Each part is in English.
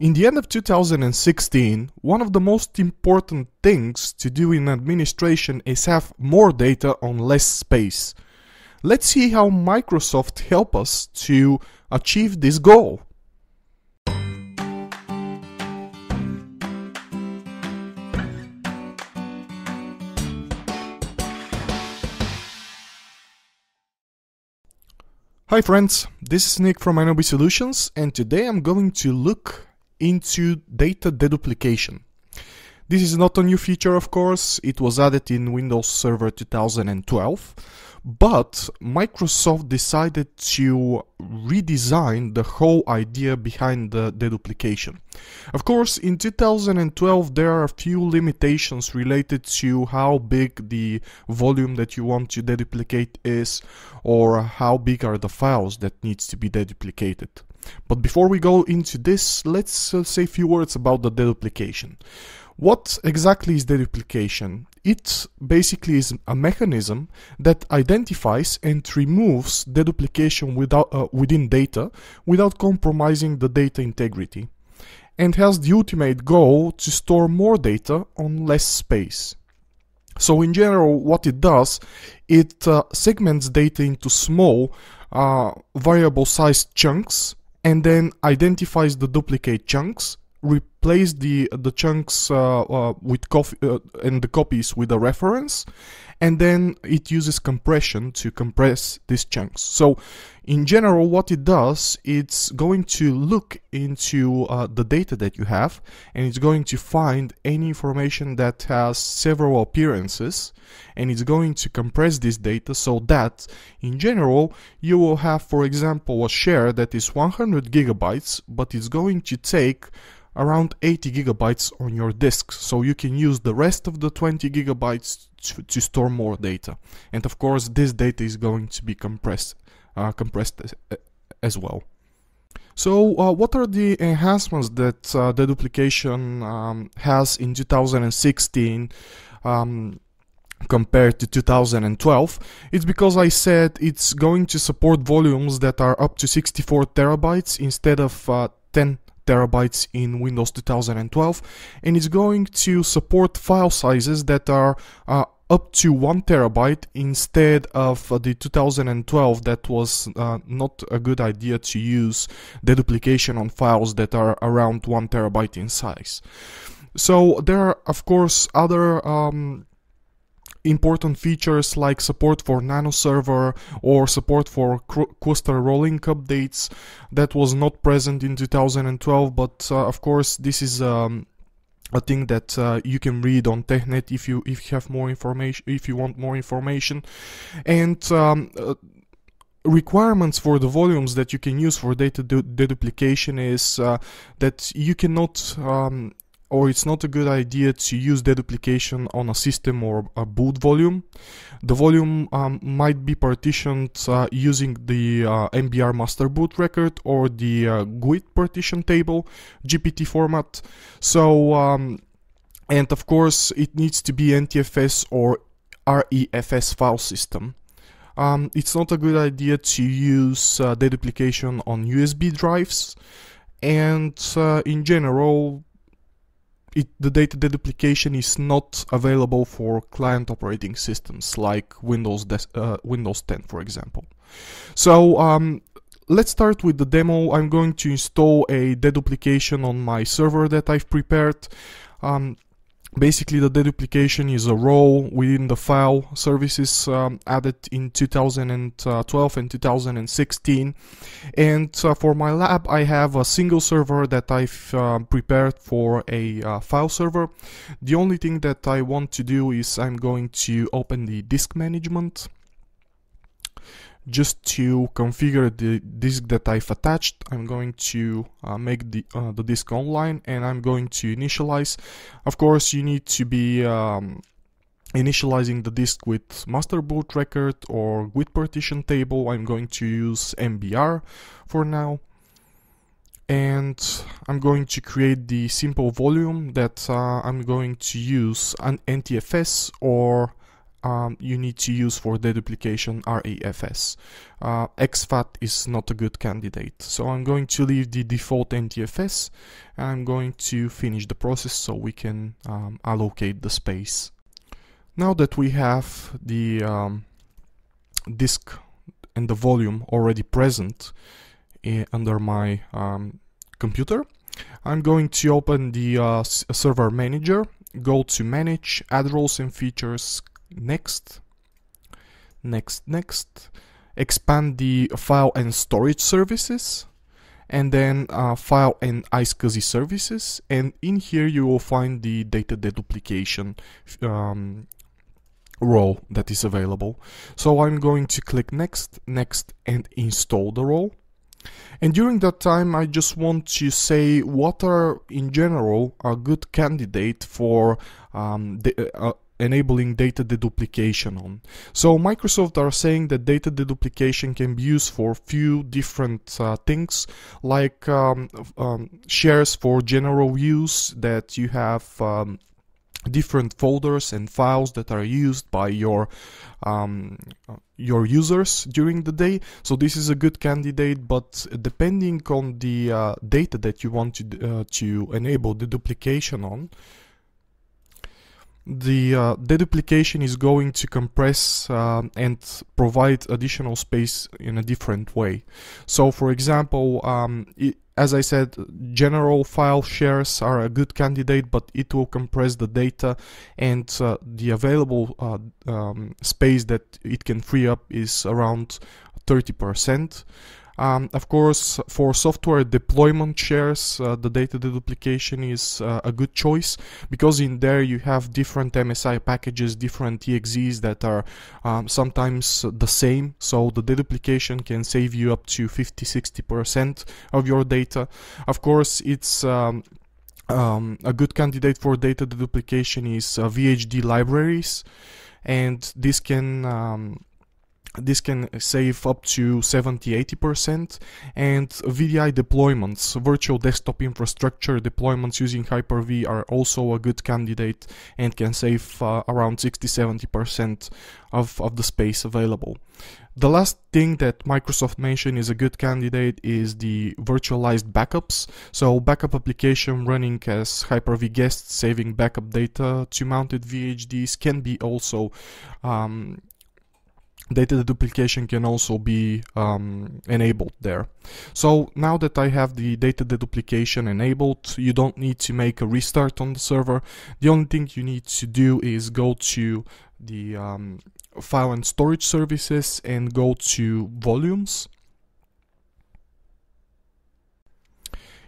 In the end of 2016, one of the most important things to do in administration is have more data on less space. Let's see how Microsoft helped us to achieve this goal. Hi friends, this is Nick from NLB Solutions, and today I'm going to look into data deduplication. This is not a new feature, of course. It was added in Windows Server 2012, but Microsoft decided to redesign the whole idea behind the deduplication. Of course, in 2012 there are a few limitations related to how big the volume that you want to deduplicate is, or how big are the files that needs to be deduplicated. But before we go into this, let's say a few words about the deduplication. What exactly is deduplication? It basically is a mechanism that identifies and removes deduplication within data without compromising the data integrity, and has the ultimate goal to store more data on less space. So in general, what it does, it segments data into small variable-sized chunks, and then identifies the duplicate chunks, replace the chunks and the copies with a reference, and then it uses compression to compress these chunks. So in general, what it does, it's going to look into the data that you have, and it's going to find any information that has several appearances, and it's going to compress this data so that in general you will have, for example, a share that is 100 GB, but it's going to take around 80 GB on your disk, so you can use the rest of the 20 GB to store more data. And of course, this data is going to be compressed as well. So what are the enhancements that deduplication has in 2016 compared to 2012? It's because I said it's going to support volumes that are up to 64 TB instead of 10 TB in Windows 2012, and it's going to support file sizes that are up to 1 TB instead of the 2012 that was not a good idea to use deduplication on files that are around 1 TB in size. So there are, of course, other important features like support for nanoserver or support for cluster rolling updates that was not present in 2012, but of course this is a thing that you can read on TechNet if you have more information, if you want more information. And requirements for the volumes that you can use for data deduplication is that you cannot or it's not a good idea to use deduplication on a system or a boot volume. The volume might be partitioned using the MBR master boot record or the GUID partition table, GPT format. So, and of course, it needs to be NTFS or REFS file system. It's not a good idea to use deduplication on USB drives, and in general, the data deduplication is not available for client operating systems like Windows 10, for example. So let's start with the demo. I'm going to install a deduplication on my server that I've prepared. Basically, the deduplication is a role within the file services added in 2012 and 2016. And for my lab, I have a single server that I've prepared for a file server. The only thing that I want to do is I'm going to open the disk management just to configure the disk that I've attached. I'm going to make the disk online, and I'm going to initialize. Of course, you need to be initializing the disk with master boot record or with partition table. I'm going to use MBR for now, and I'm going to create the simple volume that I'm going to use an NTFS or you need to use for deduplication REFS. XFAT is not a good candidate. So I'm going to leave the default NTFS and I'm going to finish the process so we can allocate the space. Now that we have the disk and the volume already present under my computer, I'm going to open the server manager, go to manage, add roles and features, next, next, next, expand the file and storage services, and then file and iSCSI services, and in here you will find the data deduplication role that is available. So I'm going to click next, next, and install the role. And during that time, I just want to say what are, in general, a good candidate for enabling data deduplication on. So Microsoft are saying that data deduplication can be used for a few different things, like shares for general use, that you have different folders and files that are used by your users during the day. So this is a good candidate, but depending on the data that you want to enable the deduplication on, the deduplication is going to compress and provide additional space in a different way. So for example, as I said, general file shares are a good candidate, but it will compress the data, and the available space that it can free up is around 30%. Of course, for software deployment shares, the data deduplication is a good choice, because in there you have different MSI packages, different EXEs that are sometimes the same, so the deduplication can save you up to 50–60% of your data. Of course, it's a good candidate for data deduplication is VHD libraries, and this can save up to 70–80%, and VDI deployments, virtual desktop infrastructure deployments using Hyper-V, are also a good candidate and can save around 60–70% of the space available. The last thing that Microsoft mentioned is a good candidate is the virtualized backups. So backup application running as Hyper-V guest, saving backup data to mounted VHDs, can be also data deduplication can also be enabled there. So now that I have the data deduplication enabled, you don't need to make a restart on the server. The only thing you need to do is go to the file and storage services and go to volumes.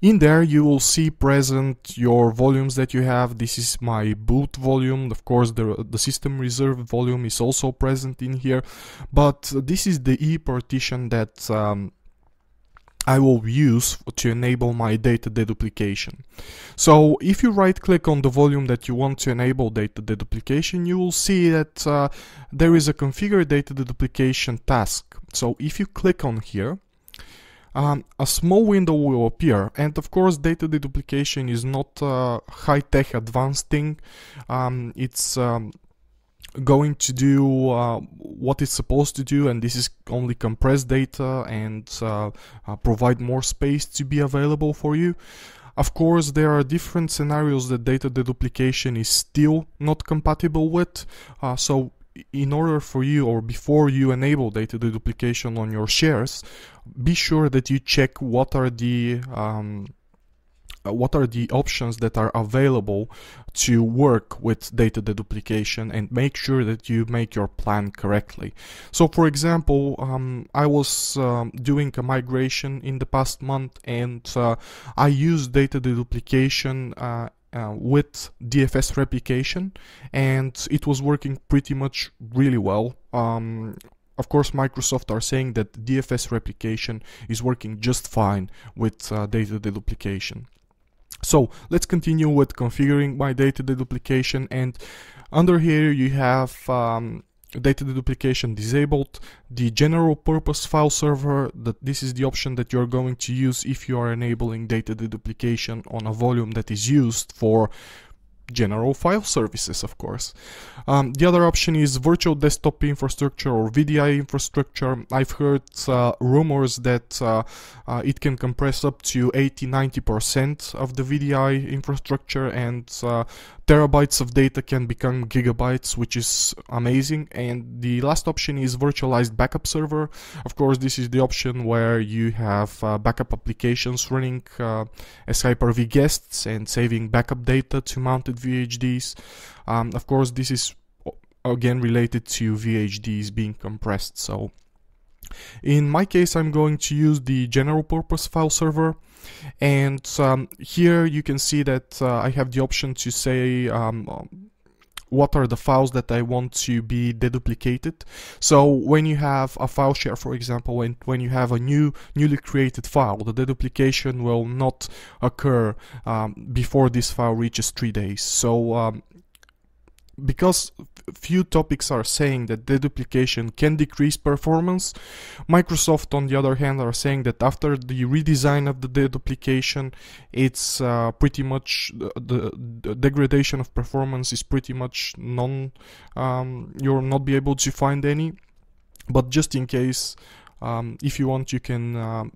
In there you will see present your volumes that you have. This is my boot volume. Of course, the system reserved volume is also present in here, but this is the E partition that I will use to enable my data deduplication. So if you right click on the volume that you want to enable data deduplication, you will see that there is a configure data deduplication task. So if you click on here, a small window will appear, and of course data deduplication is not a high-tech advanced thing. It's going to do what it's supposed to do, and this is only compress data and provide more space to be available for you. Of course, there are different scenarios that data deduplication is still not compatible with, so in order for you, or before you enable data deduplication on your shares, be sure that you check what are the options that are available to work with data deduplication, and make sure that you make your plan correctly. So for example, I was doing a migration in the past month, and I used data deduplication with DFS replication, and it was working pretty much really well. Of course, Microsoft are saying that DFS replication is working just fine with data deduplication. So let's continue with configuring my data deduplication, and under here you have data deduplication disabled, the general purpose file server, that this is the option that you're going to use if you are enabling data deduplication on a volume that is used for general file services, of course. The other option is virtual desktop infrastructure or VDI infrastructure. I've heard rumors that it can compress up to 80–90% of the VDI infrastructure, and terabytes of data can become gigabytes, which is amazing. And the last option is virtualized backup server. Of course, this is the option where you have backup applications running as Hyper-V guests and saving backup data to mounted VHDs. Of course, this is again related to VHDs being compressed. So in my case, I'm going to use the general purpose file server. And here you can see that I have the option to say what are the files that I want to be deduplicated. So when you have a file share, for example, and when you have a newly created file, the deduplication will not occur before this file reaches 3 days. So because few topics are saying that deduplication can decrease performance, Microsoft, on the other hand, are saying that after the redesign of the deduplication, it's pretty much the degradation of performance is pretty much non. You'll not be able to find any. But just in case, if you want, you can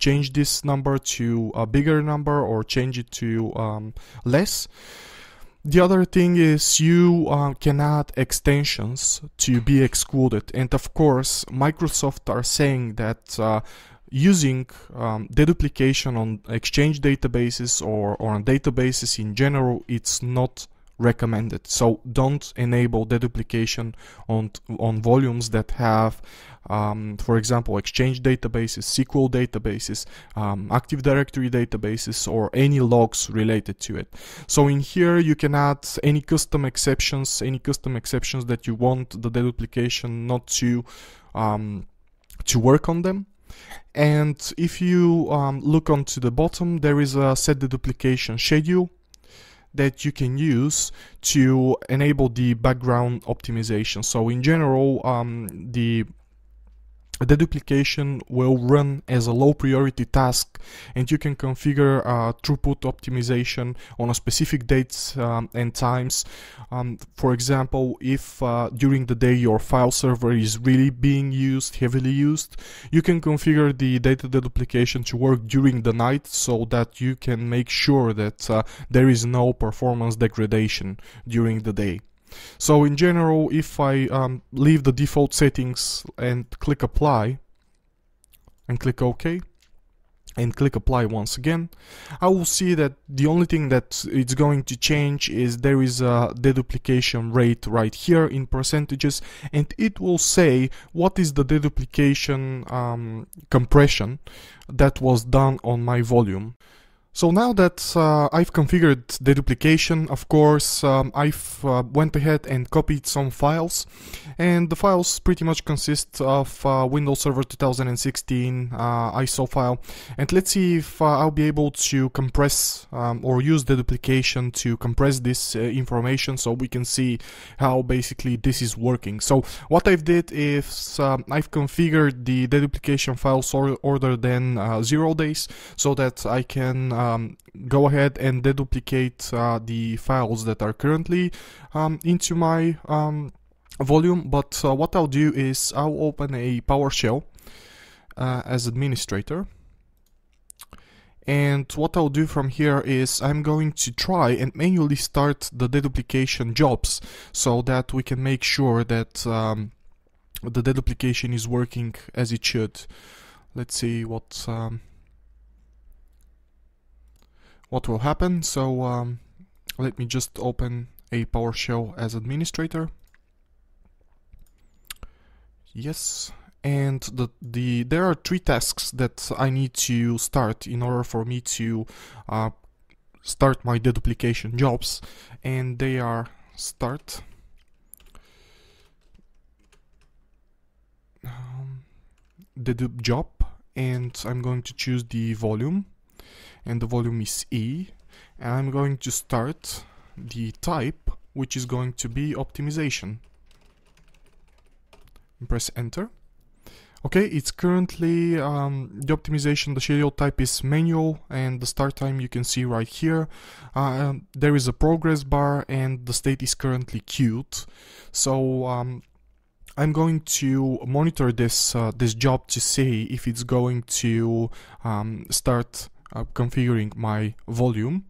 change this number to a bigger number or change it to less. The other thing is you can add extensions to be excluded, and of course Microsoft are saying that using deduplication on Exchange databases or on databases in general, it's not recommended. So don't enable deduplication on volumes that have, for example, Exchange databases, SQL databases, Active Directory databases, or any logs related to it. So in here you can add any custom exceptions that you want the deduplication not to to work on them. And if you look onto the bottom, there is a set deduplication schedule that you can use to enable the background optimization. So in general, the deduplication will run as a low priority task, and you can configure throughput optimization on a specific dates and times. For example, if during the day your file server is really being used, heavily used, you can configure the data deduplication to work during the night so that you can make sure that there is no performance degradation during the day. So in general, if I leave the default settings and click apply and click OK and click apply once again, I will see that the only thing that it's going to change is there is a deduplication rate right here in percentages, and it will say what is the deduplication compression that was done on my volume. So now that I've configured deduplication, of course, I've went ahead and copied some files, and the files pretty much consist of Windows Server 2016 ISO file, and let's see if I'll be able to compress or use deduplication to compress this information so we can see how basically this is working. So what I've did is I've configured the deduplication files order than 0 days so that I can go ahead and deduplicate the files that are currently into my volume. But what I'll do is I'll open a PowerShell as administrator, and what I'll do from here is I'm going to try and manually start the deduplication jobs so that we can make sure that the deduplication is working as it should. Let's see what will happen. So let me just open a PowerShell as administrator. Yes, and there are 3 tasks that I need to start in order for me to start my deduplication jobs, and they are start, dedup job, and I'm going to choose the volume, and the volume is E, and I'm going to start the type, which is going to be optimization, and press enter. Okay, it's currently the optimization, the schedule type is manual, and the start time you can see right here. There is a progress bar and the state is currently queued. So I'm going to monitor this, this job to see if it's going to start configuring my volume.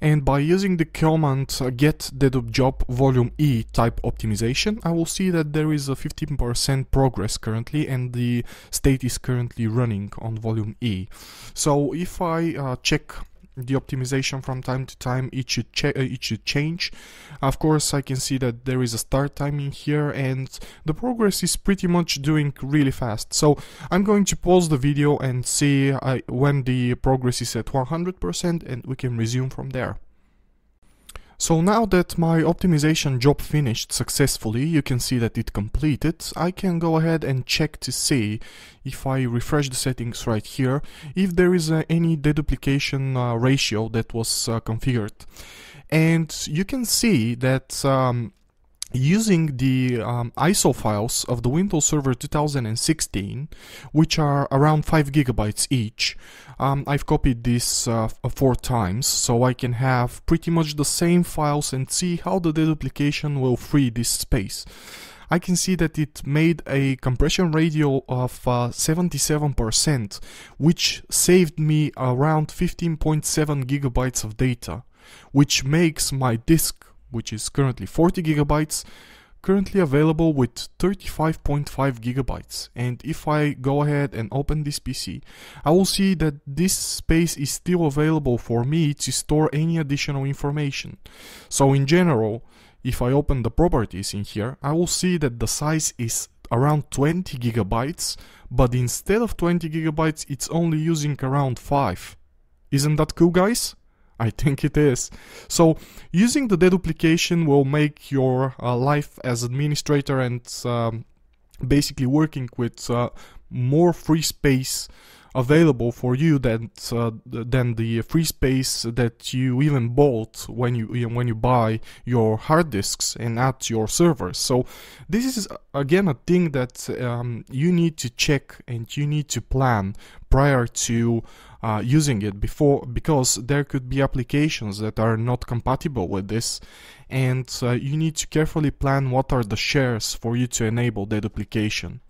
And by using the command get dedup job volume E type optimization, I will see that there is a 15% progress currently and the state is currently running on volume E. So if I check the optimization from time to time, it should change. Of course, I can see that there is a start time in here and the progress is pretty much doing really fast. So I'm going to pause the video and see when the progress is at 100% and we can resume from there. So now that my optimization job finished successfully, you can see that it completed. I can go ahead and check to see, if I refresh the settings right here, if there is any deduplication ratio that was configured. And you can see that using the ISO files of the Windows Server 2016, which are around 5 GB each, I've copied this 4 times, so I can have pretty much the same files and see how the deduplication will free this space. I can see that it made a compression ratio of 77%, which saved me around 15.7 GB of data, which makes my disk, which is currently 40 GB, currently available with 35.5 GB. And if I go ahead and open this PC, I will see that this space is still available for me to store any additional information. So in general, if I open the properties in here, I will see that the size is around 20 GB, but instead of 20 GB, it's only using around 5. Isn't that cool, guys? I think it is. So using the deduplication will make your life as administrator and basically working with more free space available for you than the free space that you even bought when you buy your hard disks and add your servers. So this is again a thing that you need to check and you need to plan prior to using it, because there could be applications that are not compatible with this, and you need to carefully plan what are the shares for you to enable deduplication.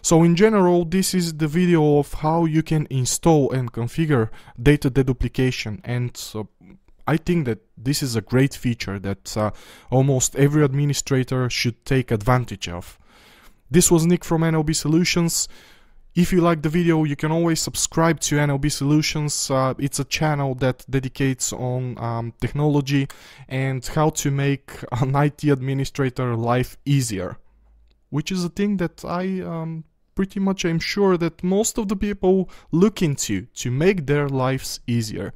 So in general, this is the video of how you can install and configure data deduplication, and I think that this is a great feature that almost every administrator should take advantage of. This was Nick from NLB Solutions. If you like the video, you can always subscribe to NLB Solutions. It's a channel that dedicates on technology and how to make an IT administrator life easier, which is a thing that I pretty much am sure that most of the people look into to make their lives easier.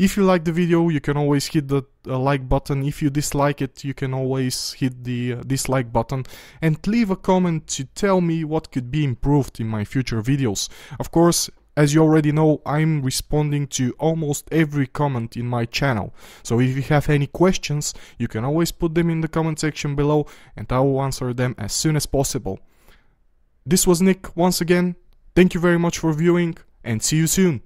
If you like the video, you can always hit the like button. If you dislike it, you can always hit the dislike button and leave a comment to tell me what could be improved in my future videos. Of course, as you already know, I'm responding to almost every comment in my channel. So if you have any questions, you can always put them in the comment section below and I will answer them as soon as possible. This was Nick once again. Thank you very much for viewing and see you soon.